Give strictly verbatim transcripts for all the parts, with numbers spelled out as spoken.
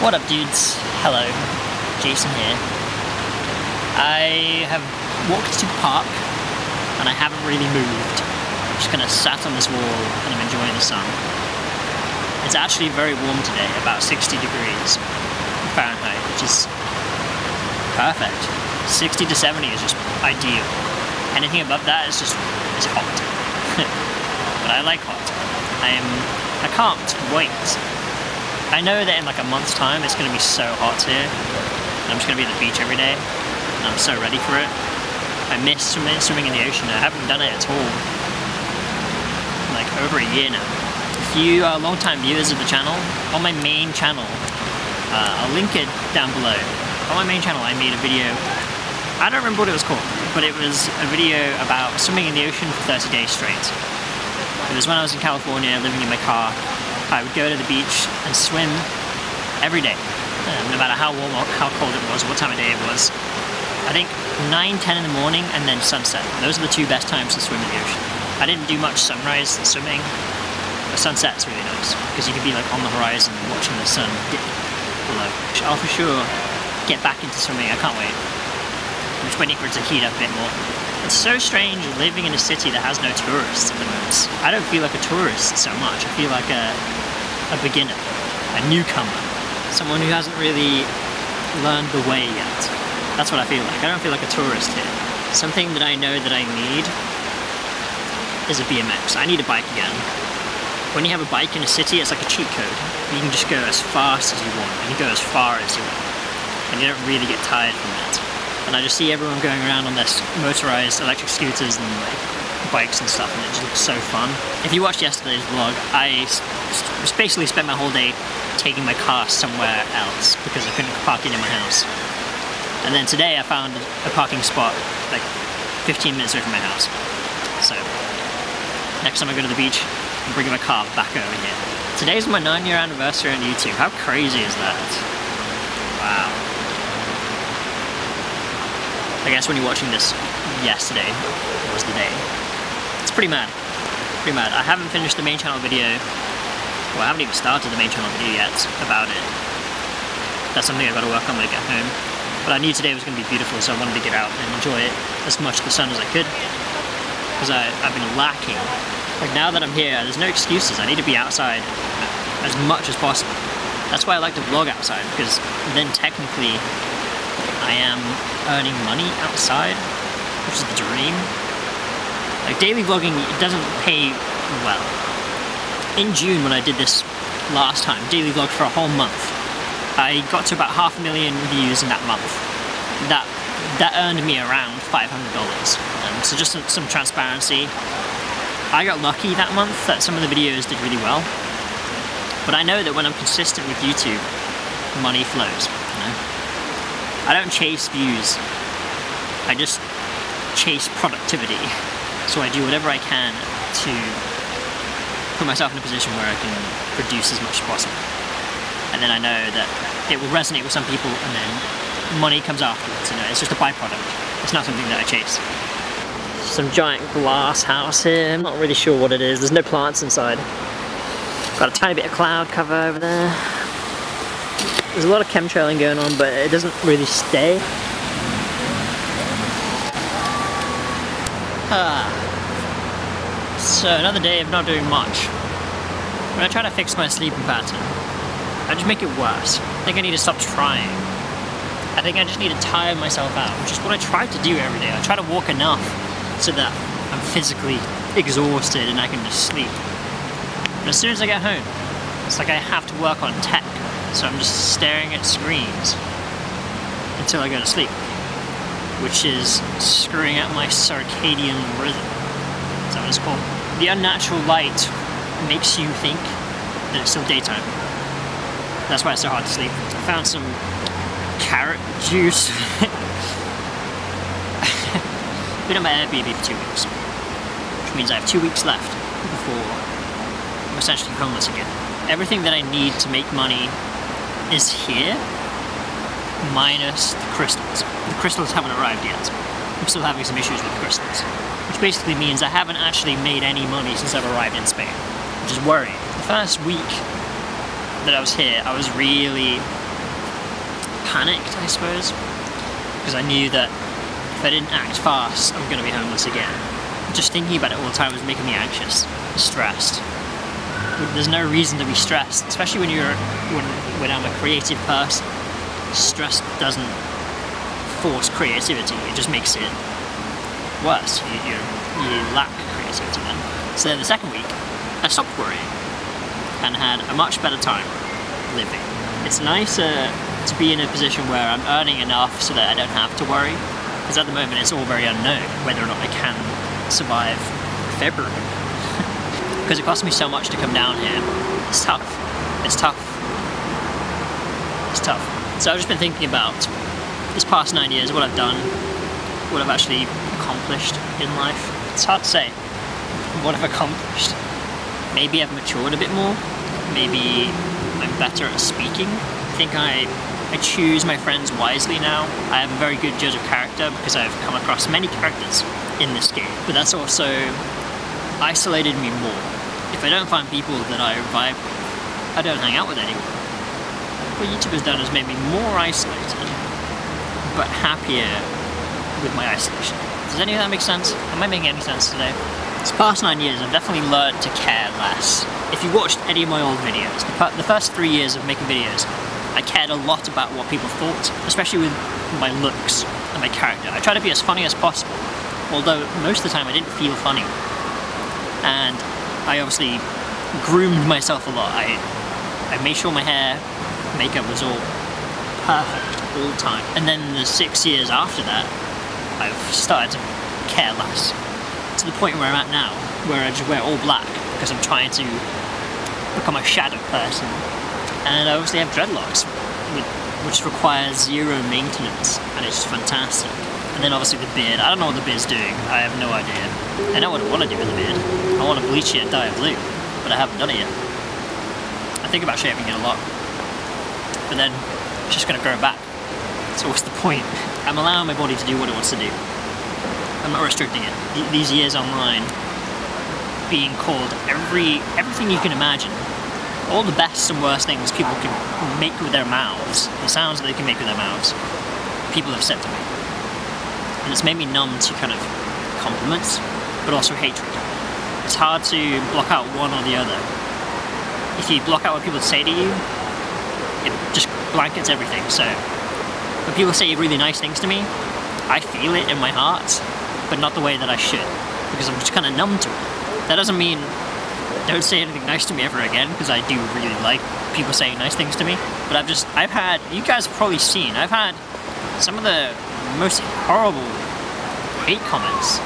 What up, dudes? Hello, Jason here. I have walked to the park and I haven't really moved. I'm just kind of sat on this wall and I'm enjoying the sun. It's actually very warm today, about sixty degrees Fahrenheit, which is perfect. sixty to seventy is just ideal. Anything above that is just is hot. But I like hot. I am. I can't wait. I know that in like a month's time it's going to be so hot here. I'm just going to be at the beach every day and I'm so ready for it. I miss swimming, swimming in the ocean. I haven't done it at all. Like over a year now. If you are long time viewers of the channel, on my main channel, uh, I'll link it down below. On my main channel I made a video, I don't remember what it was called, but it was a video about swimming in the ocean for thirty days straight. It was when I was in California living in my car. I would go to the beach and swim every day, um, no matter how warm or how cold it was, what time of day it was. I think nine, ten in the morning and then sunset. Those are the two best times to swim in the ocean. I didn't do much sunrise swimming, but sunset's really nice because you can be like on the horizon watching the sun dip below. I'll for sure get back into swimming, I can't wait. I'm just waiting for it to heat up a bit more. It's so strange living in a city that has no tourists at the moment. I don't feel like a tourist so much, I feel like a a beginner, a newcomer, someone who hasn't really learned the way yet. That's what I feel like. I don't feel like a tourist here. Something that I know that I need is a B M X. I need a bike again. When you have a bike in a city, it's like a cheat code. You can just go as fast as you want, you can go as far as you want, and you don't really get tired from that. And I just see everyone going around on their motorized electric scooters and like bikes and stuff, and it just looks so fun. If you watched yesterday's vlog, I basically spent my whole day taking my car somewhere else because I couldn't park it in my house. And then today I found a parking spot like fifteen minutes away from my house. So next time I go to the beach, I'm bringing my car back over here. Today's my nine year anniversary on YouTube. How crazy is that? Wow. I guess when you're watching this, yesterday was the day. It's pretty mad, pretty mad. I haven't finished the main channel video, well I haven't even started the main channel video yet about it. That's something I've got to work on when I get home. But I knew today was going to be beautiful, so I wanted to get out and enjoy it as much of the sun as I could. Because I've been lacking. Like now that I'm here, there's no excuses, I need to be outside as much as possible. That's why I like to vlog outside, because then technically I am earning money outside, which is the dream. Like daily vlogging, it doesn't pay well. In June when I did this last time, daily vlog for a whole month, I got to about half a million views in that month. That that earned me around five hundred dollars. Um, so just some, some transparency. I got lucky that month that some of the videos did really well. But I know that when I'm consistent with YouTube, money flows, you know? I don't chase views. I just chase productivity, so I do whatever I can to put myself in a position where I can produce as much as possible, and then I know that it will resonate with some people, and then money comes afterwards. You know, it's just a byproduct. It's not something that I chase. Some giant glass house here. I'm not really sure what it is. There's no plants inside. Got a tiny bit of cloud cover over there. There's a lot of chemtrailing going on, but it doesn't really stay. Ah. So another day of not doing much. When I try to fix my sleeping pattern, I just make it worse. I think I need to stop trying. I think I just need to tire myself out, which is what I try to do every day. I try to walk enough so that I'm physically exhausted and I can just sleep. But as soon as I get home, it's like I have to work on tech, so I'm just staring at screens until I go to sleep, which is screwing up my circadian rhythm. That's what it's called. The unnatural light makes you think that it's still daytime. That's why it's so hard to sleep. I found some carrot juice. Been on my Airbnb for two weeks, which means I have two weeks left before I'm essentially homeless again. Everything that I need to make money is here, minus the crystals. The crystals haven't arrived yet. I'm still having some issues with the crystals. Which basically means I haven't actually made any money since I've arrived in Spain, which is worrying. The first week that I was here, I was really panicked, I suppose, because I knew that if I didn't act fast, I'm going to be homeless again. Just thinking about it all the time was making me anxious, stressed. There's no reason to be stressed, especially when you're when, when I'm a creative person. Stress doesn't force creativity; it just makes it worse. You, you, you lack creativity then. So then the second week, I stopped worrying and had a much better time living. It's nicer to be in a position where I'm earning enough so that I don't have to worry, because at the moment it's all very unknown whether or not I can survive February. Because it cost me so much to come down here. It's tough. It's tough. It's tough. So I've just been thinking about this past nine years, what I've done, what I've actually accomplished in life. It's hard to say what I've accomplished. Maybe I've matured a bit more. Maybe I'm better at speaking. I think I, I choose my friends wisely now. I am a very good judge of character because I've come across many characters in this game. But that's also isolated me more. If I don't find people that I vibe with, I don't hang out with anyone. What YouTube has done is made me more isolated, but happier with my isolation. Does any of that make sense? Am I making any sense today? This past nine years, I've definitely learned to care less. If you watched any of my old videos, the, the first three years of making videos, I cared a lot about what people thought, especially with my looks and my character. I tried to be as funny as possible, although most of the time I didn't feel funny. And I obviously groomed myself a lot. I, I made sure my hair, makeup was all perfect all the time. And then the six years after that, I've started to care less. To the point where I'm at now, where I just wear all black because I'm trying to become a shadow person. And I obviously have dreadlocks, which requires zero maintenance, and it's fantastic. And then obviously the beard. I don't know what the beard's doing. I have no idea. I know what I want to do with the beard. I want to bleach it and dye it blue, but I haven't done it yet. I think about shaving it a lot, but then it's just going to grow back. So what's the point? I'm allowing my body to do what it wants to do. I'm not restricting it. These years online, being called every everything you can imagine, all the best and worst things people can make with their mouths, the sounds that they can make with their mouths, people have said to me. And it's made me numb to kind of compliments, but also hatred. It's hard to block out one or the other. If you block out what people say to you, it just blankets everything. So when people say really nice things to me, I feel it in my heart, but not the way that I should, because I'm just kind of numb to it. That doesn't mean don't say anything nice to me ever again, because I do really like people saying nice things to me. But I've just, I've had, you guys have probably seen, I've had some of the most horrible hate comments,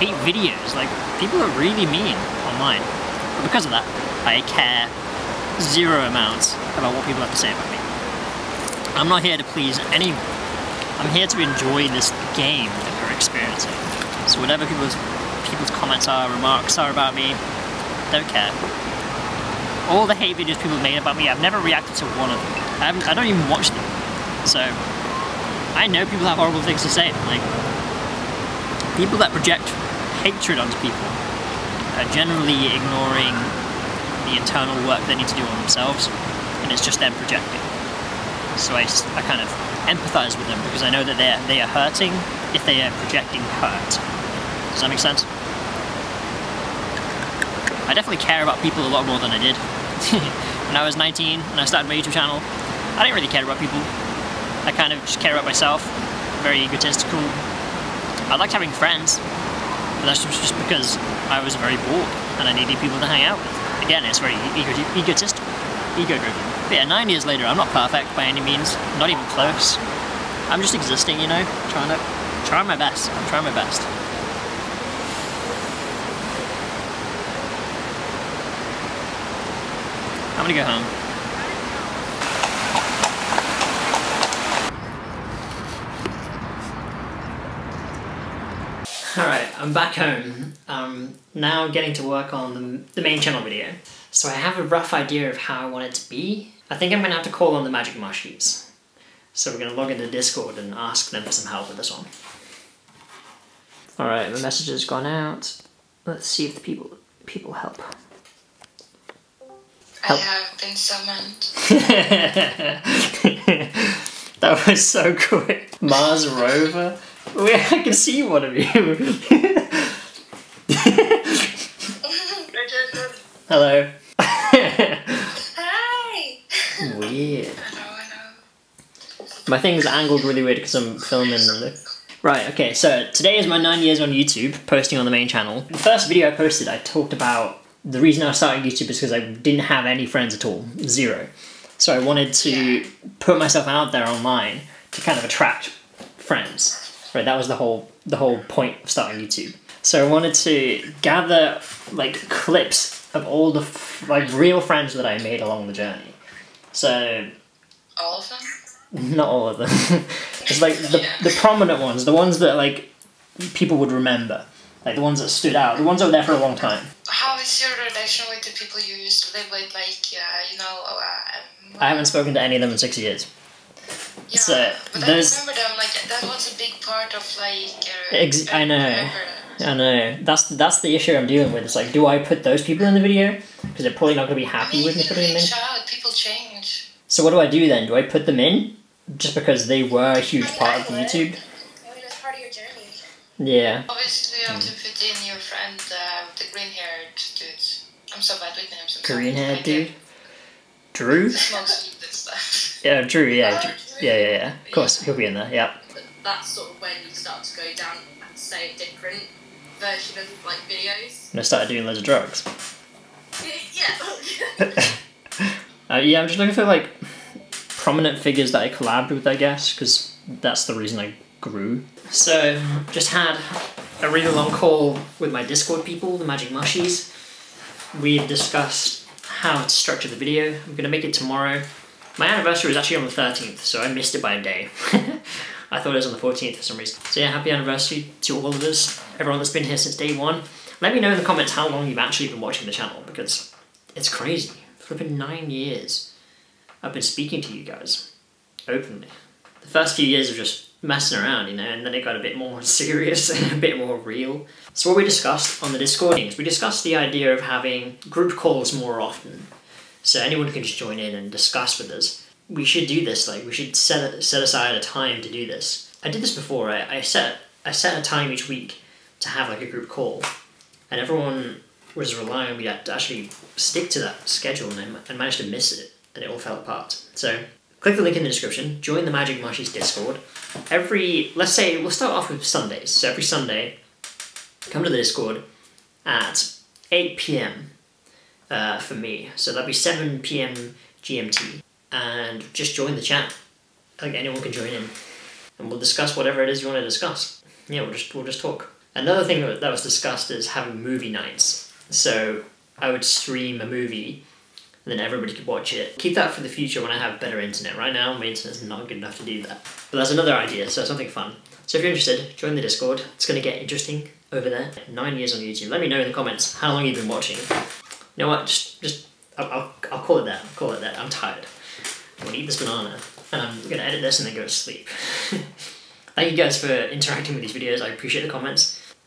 hate videos. Like, people are really mean online. But because of that, I care zero amounts about what people have to say about me. I'm not here to please anyone. I'm here to enjoy this game that we're experiencing. So whatever people's, people's comments are, remarks are about me, don't care. All the hate videos people made about me, I've never reacted to one of them. I, haven't, I don't even watch them. So I know people have horrible things to say. Like, people that project hatred onto people are generally ignoring the internal work they need to do on themselves, and it's just them projecting. So I, I kind of empathize with them, because I know that they they are hurting if they are projecting hurt. Does that make sense? I definitely care about people a lot more than I did. When I was nineteen and I started my YouTube channel, I didn't really care about people. I kind of just care about myself. Very egotistical. I liked having friends, but that's just because I was very bored and I needed people to hang out with. Again, it's very ego egotistical, ego-driven. But yeah, nine years later, I'm not perfect by any means. Not even close. I'm just existing, you know, trying to try my best. I'm trying my best. I'm gonna go home. Alright, I'm back home. Um, now getting to work on the, the main channel video. So I have a rough idea of how I want it to be. I think I'm going to have to call on the Magic Mushies. So we're going to log into Discord and ask them for some help with this one. Alright, the message has gone out. Let's see if the people, people help. help. I have been summoned. That was so quick. Mars rover? Wait, I can see one of you. Hello. Hi. Weird. I know, I know. My thing's angled really weird because I'm filming the... Right, okay, so today is my nine years on YouTube, posting on the main channel. The first video I posted, I talked about the reason I was starting YouTube is because I didn't have any friends at all. Zero. So I wanted to yeah. put myself out there online to kind of attract friends. Right, that was the whole the whole point of starting YouTube. So I wanted to gather like clips of all the f like real friends that I made along the journey. So all of them? Not all of them. It's like the yeah. the prominent ones, the ones that like people would remember, like the ones that stood out, the ones that were there for a long time. How is your relation with the people you used to live with? Like uh, you know, uh, um, I haven't spoken to any of them in six years. Yeah, so but I remember them, like, that was a big part of, like... Uh, ex I know, I know. That's that's the issue I'm dealing with. It's like, do I put those people in the video? Because they're probably not going to be happy I mean, with me putting them in. Child, people change. So what do I do then? Do I put them in? Just because they were a huge I mean, part I of would. YouTube? I mean, that's part of your journey. Yeah. Obviously, you have to put in your friend, uh, the green-haired dude. I'm so bad with names. Green-haired dude? Drew? Yeah, Drew, yeah, Drew. Yeah, yeah, yeah. Of course, he'll be in there, yeah. But that's sort of when you start to go down and say a different version of, like, videos. And I started doing loads of drugs. Yeah. uh, yeah, I'm just looking for, like, prominent figures that I collabed with, I guess, because that's the reason I grew. So, just had a really long call with my Discord people, the Magic Mushies. We discussed how to structure the video. I'm going to make it tomorrow. My anniversary was actually on the thirteenth, so I missed it by a day. I thought it was on the fourteenth for some reason. So yeah, happy anniversary to all of us, everyone that's been here since day one. Let me know in the comments how long you've actually been watching the channel, because it's crazy. Flipping nine years I've been speaking to you guys, openly. The first few years of just messing around, you know, and then it got a bit more serious and a bit more real. So what we discussed on the Discord is we discussed the idea of having group calls more often. So anyone can just join in and discuss with us. We should do this, like we should set set aside a time to do this. I did this before. I, I set I set a time each week to have like a group call, and everyone was relying on me to actually stick to that schedule, and I and managed to miss it, and it all fell apart. So click the link in the description. Join the Magic Mushies Discord. Every let's say we'll start off with Sundays. So every Sunday, come to the Discord at eight p m Uh, for me, so that'd be seven p m G M T, and just join the chat. Like anyone can join in, and we'll discuss whatever it is you want to discuss. Yeah, we'll just we'll just talk. Another thing that was discussed is having movie nights. So I would stream a movie, and then everybody could watch it. Keep that for the future when I have better internet. Right now, my internet's not good enough to do that. But that's another idea. So something fun. So if you're interested, join the Discord. It's gonna get interesting over there. Nine years on YouTube. Let me know in the comments how long you've been watching. You know what, just, just I'll, I'll, I'll call it that, I'll call it that, I'm tired. I'm gonna eat this banana, and I'm gonna edit this and then go to sleep. Thank you guys for interacting with these videos, I appreciate the comments.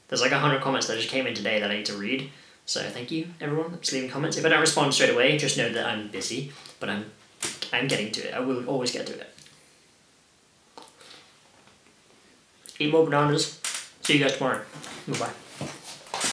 There's like a hundred comments that just came in today that I need to read, so thank you everyone, just leaving comments. If I don't respond straight away, just know that I'm busy, but I'm, I'm getting to it, I will always get to it. Eat more bananas, see you guys tomorrow, goodbye.